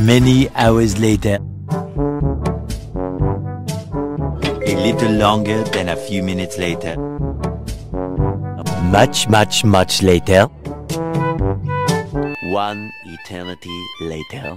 Many hours later, a little longer than a few minutes later, much later, one eternity later.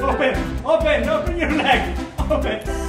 Open, open, open your leg, open.